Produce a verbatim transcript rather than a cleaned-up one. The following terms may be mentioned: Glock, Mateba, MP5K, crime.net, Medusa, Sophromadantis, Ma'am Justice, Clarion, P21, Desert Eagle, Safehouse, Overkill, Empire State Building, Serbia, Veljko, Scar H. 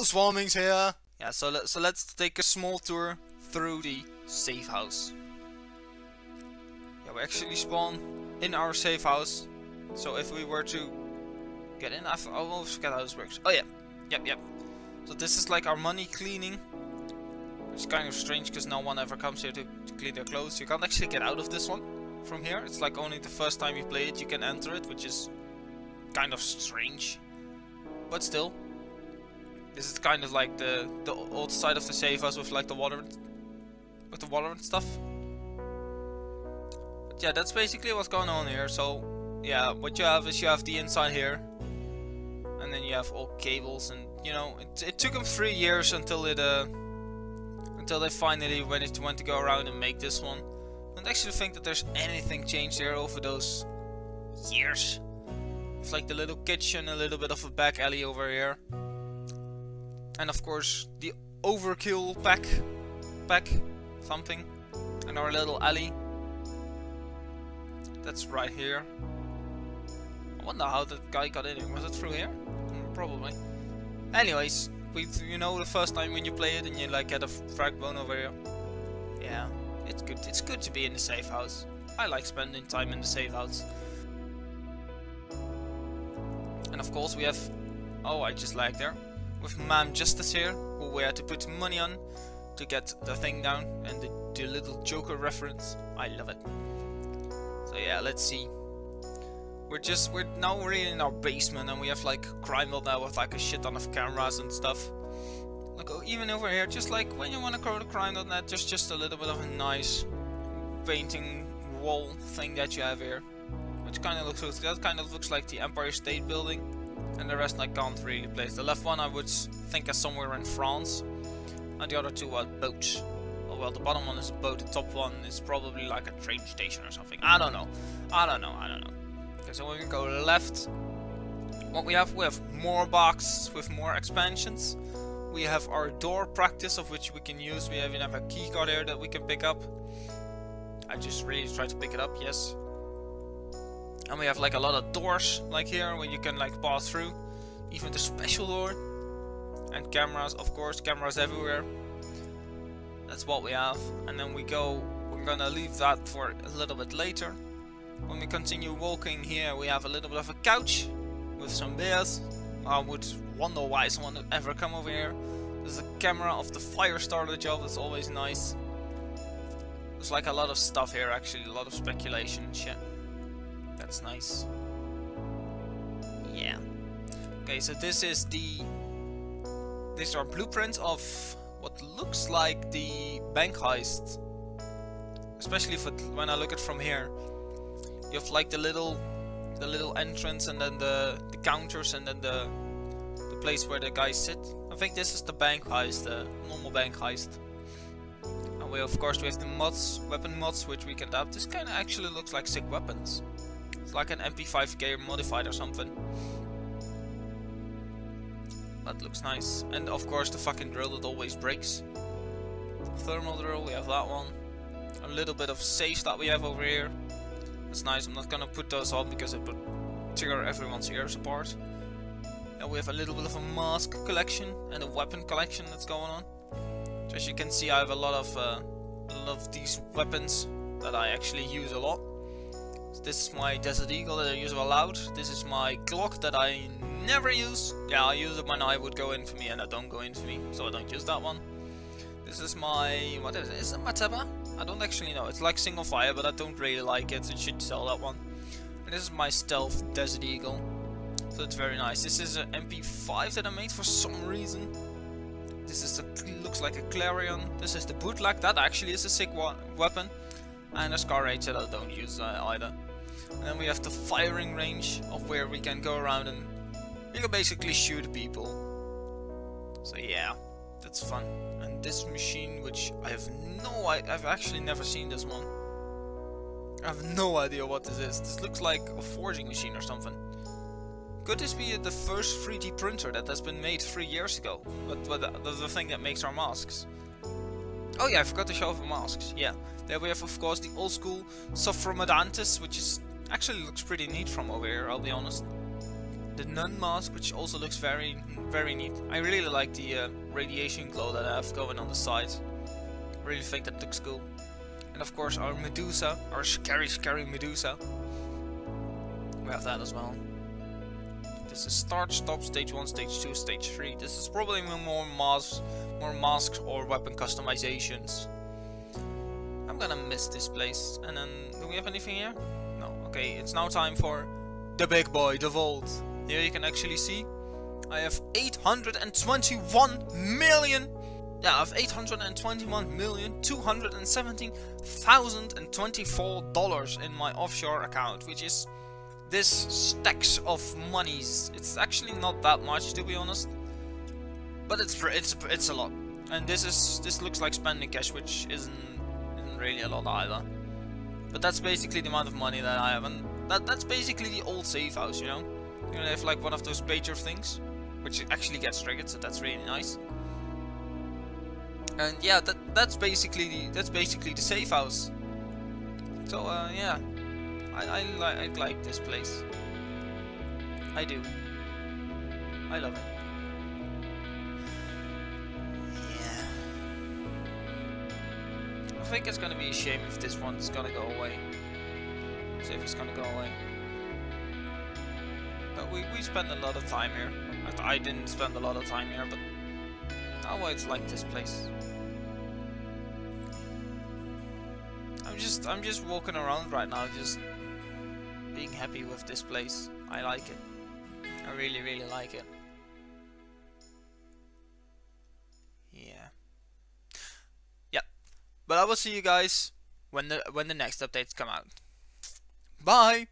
housewarmings here. Yeah, so, le so let's take a small tour through the safe house. Yeah, we actually spawn in our safe house. So if we were to get in, I almost forget how this works. Oh yeah, yep, yep. So this is like our money cleaning. It's kind of strange because no one ever comes here to, to clean their clothes. You can't actually get out of this one from here. It's like only the first time you play it you can enter it, which is kind of strange. But still, this is kind of like the the old side of the safe house with like the water, with the water and stuff. But yeah, that's basically what's going on here. So yeah, what you have is you have the inside here, and then you have all cables, and you know it, it took them three years until it uh until they finally went to, went to go around and make this one. I don't actually think that there's anything changed here over those years. It's like the little kitchen, a little bit of a back alley over here, and of course the Overkill pack, pack something, and our little alley. That's right here. I wonder how that guy got in here. Was it through here? Mm, probably. Anyways, we, you know, the first time when you play it and you like had a frag bone over here. Yeah, it's good. It's good to be in the safe house. I like spending time in the safe house. And of course we have, oh, I just lagged there, with Ma'am Justice here, who we had to put money on to get the thing down, and the, the little Joker reference. I love it. So yeah, let's see. We're just, we're now we're really in our basement, and we have like crime dot net now with like a shit ton of cameras and stuff. Like even over here, just like when you want to go to crime dot net, just just a little bit of a nice painting wall thing that you have here, which kind of looks, that kind of looks like the Empire State Building, and the rest I can't really place. The left one I would think is somewhere in France, and the other two are boats. Well, the bottom one is a boat, the top one is probably like a train station or something. I don't know. I don't know. I don't know. Okay, so when we go left, what we have, we have more boxes with more expansions. We have our door practice, of which we can use. We even have a key card here that we can pick up. I just really tried to pick it up, yes. And we have like a lot of doors, like here, where you can like pass through. Even the special door. And cameras, of course, cameras everywhere. That's what we have, and then we go, we're gonna leave that for a little bit later. When we continue walking here, we have a little bit of a couch with some beers. I would wonder why someone would ever come over here. There's a camera of the fire starter job, that's always nice. There's like a lot of stuff here actually, a lot of speculation and shit. That's nice. Yeah. Okay, so this is the, these are blueprints of what looks like the bank heist, especially if it, when I look at from here. You have like the little, the little entrance, and then the, the counters, and then the, the place where the guys sit. I think this is the bank heist, the normal bank heist. And we of course we have the mods, weapon mods, which we can adapt. This kind of actually looks like sick weapons. It's like an M P five K modified or something. That looks nice. And of course the fucking drill that always breaks. Thermal drill, we have that one. A little bit of safes that we have over here. That's nice. I'm not gonna put those on because it would trigger everyone's ears apart. And we have a little bit of a mask collection and a weapon collection that's going on. So as you can see, I have a lot of uh, a lot of these weapons that I actually use a lot. So this is my Desert Eagle that I use a lot. This is my Glock that I never use. Yeah, I use it when I would go in for me, and I don't go in for me, so I don't use that one. This is my, what is it? Is it Mateba? I don't actually know. It's like single fire, but I don't really like it, so it should sell that one. And this is my stealth Desert Eagle, so it's very nice. This is an M P five that I made for some reason. This is a, looks like a Clarion. This is the bootleg. That actually is a sick weapon. And a Scar H that I don't use uh, either. And then we have the firing range, of where we can go around and you can basically shoot people. So yeah, that's fun. And this machine, which I have no idea, I've actually never seen this one. I have no idea what this is. This looks like a forging machine or something. Could this be the first three D printer that has been made three years ago? But, but the, the thing that makes our masks. Oh yeah, I forgot to show off the masks. Yeah, there we have of course the old school Sophromadantis, which is actually looks pretty neat from over here, I'll be honest. the nun mask, which also looks very, very neat. I really like the uh, radiation glow that I have going on the side. I really think that looks cool. And of course our Medusa, our scary, scary Medusa. We have that as well. This is start, stop, stage one, stage two, stage three. This is probably more masks, more masks or weapon customizations. I'm gonna miss this place. And then, do we have anything here? No. Okay, it's now time for the big boy, the vault. Here you can actually see I have eight hundred twenty-one million. Yeah, I have eight hundred twenty-one million two hundred seventeen thousand twenty-four dollars in my offshore account, which is this stacks of monies. It's actually not that much, to be honest, but it's it's it's a lot. And this is this looks like spending cash, which isn't isn't really a lot either. But that's basically the amount of money that I have, and that that's basically the old safe house, you know. You know, they have like one of those pager things, which actually gets triggered, so that's really nice. And yeah, that that's basically the, that's basically the safe house. So uh, yeah. I, I, li I like this place. I do. I love it. Yeah. I think it's gonna be a shame if this one's gonna go away. So if it's gonna go away. But we, we spend a lot of time here. I, I didn't spend a lot of time here, but now I like this place. I'm just I'm just walking around right now, just being happy with this place. I like it. I really, really like it. Yeah. Yeah. But I will see you guys when the when the next updates come out. Bye!